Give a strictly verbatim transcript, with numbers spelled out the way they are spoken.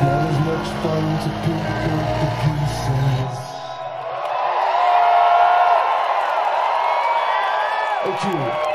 not as much fun to pick up the pieces. Okay.